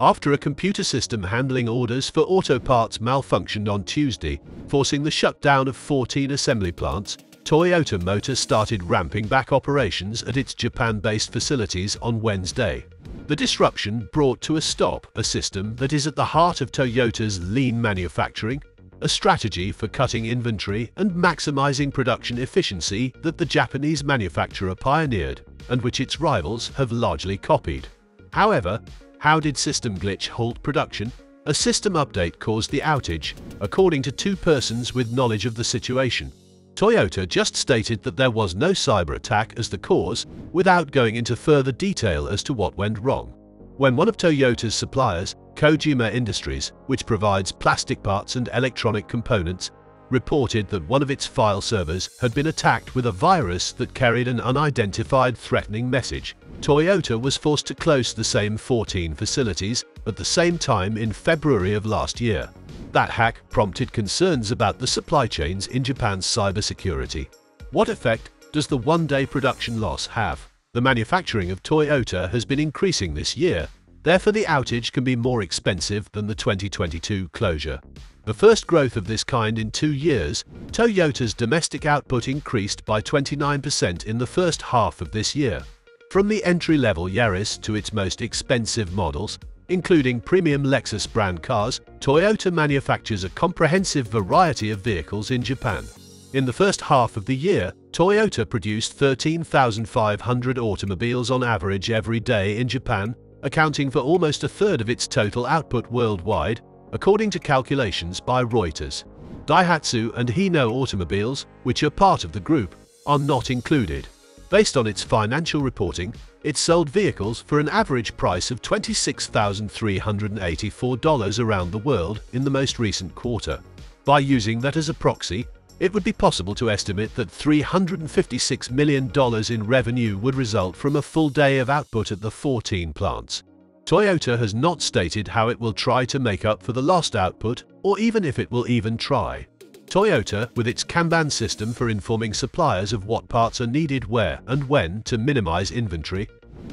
after a computer system handling orders for auto parts malfunctioned on Tuesday, forcing the shutdown of 14 assembly plants. Toyota Motor started ramping back operations at its Japan-based facilities on Wednesday. The disruption brought to a stop a system that is at the heart of Toyota's lean manufacturing, a strategy for cutting inventory and maximizing production efficiency that the Japanese manufacturer pioneered, and which its rivals have largely copied. However, how did system glitch halt production? A system update caused the outage, according to two persons with knowledge of the situation. Toyota just stated that there was no cyber attack as the cause, without going into further detail as to what went wrong. When one of Toyota's suppliers, Kojima Industries, which provides plastic parts and electronic components, reported that one of its file servers had been attacked with a virus that carried an unidentified threatening message, Toyota was forced to close the same 14 facilities at the same time in February of last year. That hack prompted concerns about the supply chains in Japan's cybersecurity. What effect does the one-day production loss have? The manufacturing of Toyota has been increasing this year, therefore the outage can be more expensive than the 2022 closure. The first growth of this kind in 2 years, Toyota's domestic output increased by 29% in the first half of this year. From the entry-level Yaris to its most expensive models, including premium Lexus brand cars, Toyota manufactures a comprehensive variety of vehicles in Japan. In the first half of the year, Toyota produced 13,500 automobiles on average every day in Japan, accounting for almost a third of its total output worldwide, according to calculations by Reuters. Daihatsu and Hino automobiles, which are part of the group, are not included. Based on its financial reporting, it sold vehicles for an average price of $26,384 around the world in the most recent quarter. By using that as a proxy, it would be possible to estimate that $356 million in revenue would result from a full day of output at the 14 plants. Toyota has not stated how it will try to make up for the lost output, or even if it will even try. Toyota, with its Kanban system for informing suppliers of what parts are needed where and when to minimize inventory,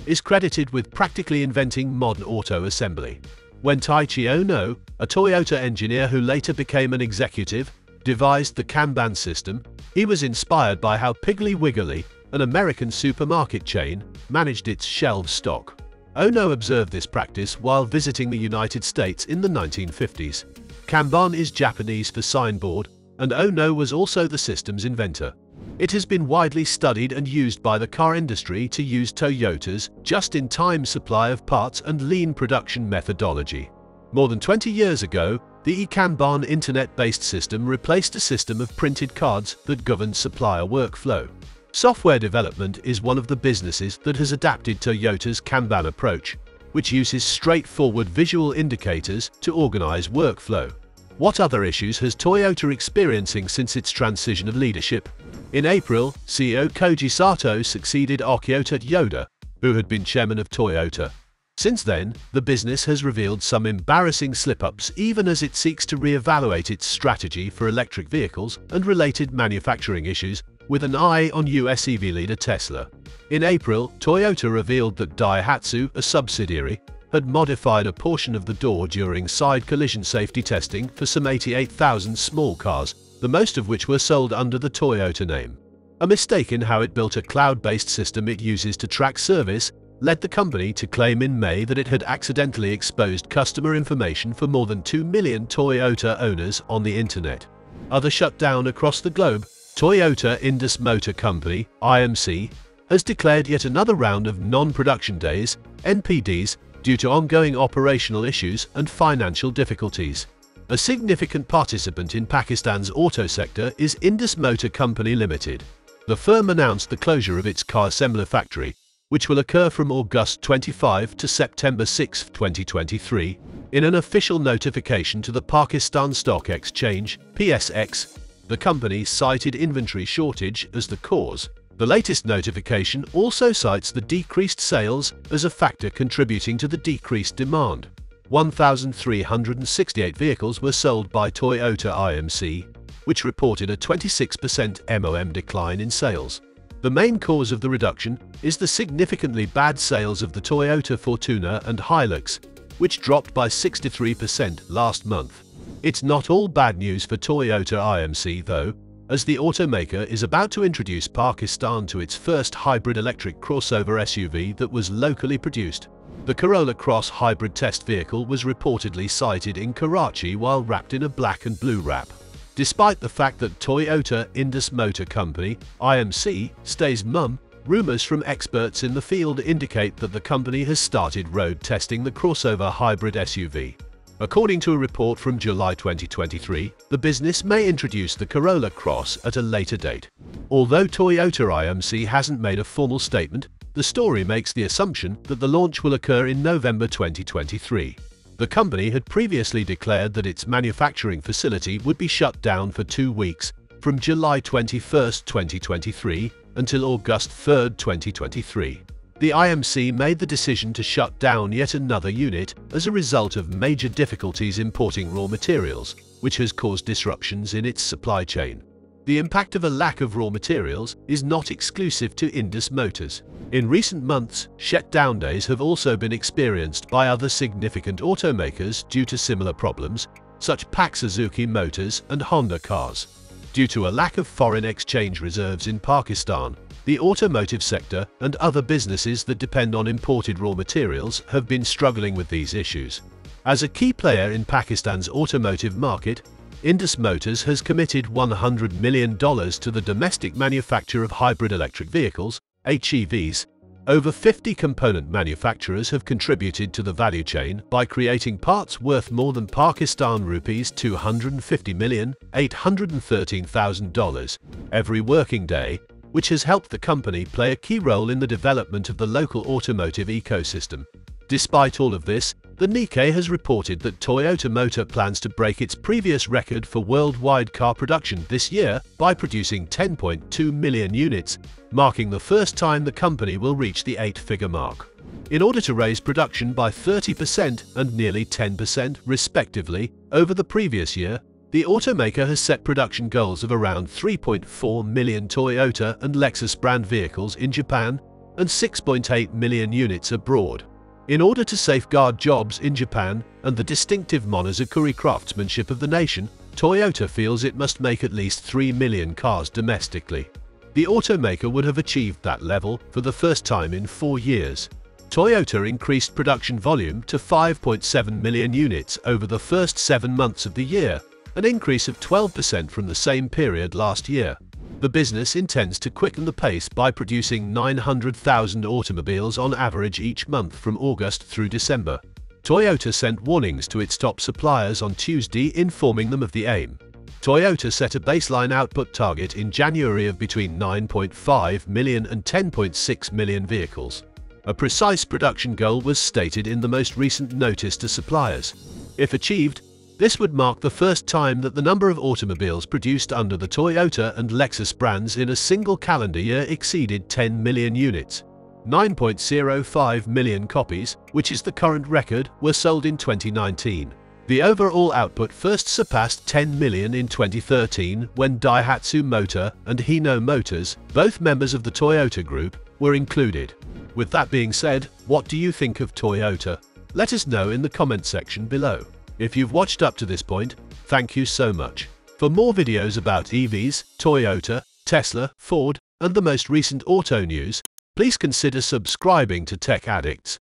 is credited with practically inventing modern auto assembly. When Taiichi Ohno, a Toyota engineer who later became an executive, devised the Kanban system, he was inspired by how Piggly Wiggly, an American supermarket chain, managed its shelf stock. Ohno observed this practice while visiting the United States in the 1950s. Kanban is Japanese for signboard, and Ohno was also the system's inventor. It has been widely studied and used by the car industry to use Toyota's just-in-time supply of parts and lean production methodology. More than 20 years ago, the e-Kanban internet-based system replaced a system of printed cards that governed supplier workflow. Software development is one of the businesses that has adapted Toyota's Kanban approach, which uses straightforward visual indicators to organize workflow. What other issues has Toyota experiencing since its transition of leadership? In April, CEO Koji Sato succeeded Akio Toyoda, who had been chairman of Toyota. Since then, the business has revealed some embarrassing slip-ups even as it seeks to re-evaluate its strategy for electric vehicles and related manufacturing issues, with an eye on US EV leader Tesla. In April, Toyota revealed that Daihatsu, a subsidiary, had modified a portion of the door during side collision safety testing for some 88,000 small cars, the most of which were sold under the Toyota name. A mistake in how it built a cloud-based system it uses to track service led the company to claim in May that it had accidentally exposed customer information for more than 2 million Toyota owners on the internet. Other shutdown across the globe, Toyota Indus Motor Company, IMC, has declared yet another round of non-production days, NPDs, due to ongoing operational issues and financial difficulties. A significant participant in Pakistan's auto sector is Indus Motor Company Limited. The firm announced the closure of its car assembler factory, which will occur from August 25 to September 6, 2023, in an official notification to the Pakistan Stock Exchange, PSX. The company cited inventory shortage as the cause. The latest notification also cites the decreased sales as a factor contributing to the decreased demand. 1,368 vehicles were sold by Toyota IMC, which reported a 26% MOM decline in sales. The main cause of the reduction is the significantly bad sales of the Toyota Fortuna and Hilux, which dropped by 63% last month. It's not all bad news for Toyota IMC though, as the automaker is about to introduce Pakistan to its first hybrid electric crossover SUV that was locally produced. The Corolla Cross hybrid test vehicle was reportedly sighted in Karachi while wrapped in a black and blue wrap. Despite the fact that Toyota Indus Motor Company, IMC, stays mum, rumors from experts in the field indicate that the company has started road testing the crossover hybrid SUV. According to a report from July 2023, the business may introduce the Corolla Cross at a later date. Although Toyota IMC hasn't made a formal statement, the story makes the assumption that the launch will occur in November 2023. The company had previously declared that its manufacturing facility would be shut down for 2 weeks, from July 21, 2023, until August 3, 2023. The IMC made the decision to shut down yet another unit as a result of major difficulties importing raw materials, which has caused disruptions in its supply chain. The impact of a lack of raw materials is not exclusive to Indus Motors. In recent months, shutdown days have also been experienced by other significant automakers due to similar problems, such Pak Suzuki Motors and Honda cars. Due to a lack of foreign exchange reserves in Pakistan, the automotive sector and other businesses that depend on imported raw materials have been struggling with these issues. As a key player in Pakistan's automotive market, Indus Motors has committed $100 million to the domestic manufacture of hybrid electric vehicles, HEVs. Over 50 component manufacturers have contributed to the value chain by creating parts worth more than Pakistan rupees 250,813,000 every working day, which has helped the company play a key role in the development of the local automotive ecosystem. Despite all of this, the Nikkei has reported that Toyota Motor plans to break its previous record for worldwide car production this year by producing 10.2 million units, marking the first time the company will reach the eight-figure mark. In order to raise production by 30% and nearly 10%, respectively, over the previous year, the automaker has set production goals of around 3.4 million Toyota and Lexus brand vehicles in Japan and 6.8 million units abroad. In order to safeguard jobs in Japan and the distinctive Monozukuri craftsmanship of the nation, Toyota feels it must make at least 3 million cars domestically. The automaker would have achieved that level for the first time in 4 years. Toyota increased production volume to 5.7 million units over the first 7 months of the year, an increase of 12% from the same period last year. The business intends to quicken the pace by producing 900,000 automobiles on average each month from August through December. Toyota sent warnings to its top suppliers on Tuesday informing them of the aim. Toyota set a baseline output target in January of between 9.5 million and 10.6 million vehicles. A precise production goal was stated in the most recent notice to suppliers. If achieved, this would mark the first time that the number of automobiles produced under the Toyota and Lexus brands in a single calendar year exceeded 10 million units. 9.05 million copies, which is the current record, were sold in 2019. The overall output first surpassed 10 million in 2013 when Daihatsu Motor and Hino Motors, both members of the Toyota group, were included. With that being said, what do you think of Toyota? Let us know in the comment section below. If you've watched up to this point, thank you so much. For more videos about EVs, Toyota, Tesla, Ford, and the most recent auto news, please consider subscribing to Tech Addicts.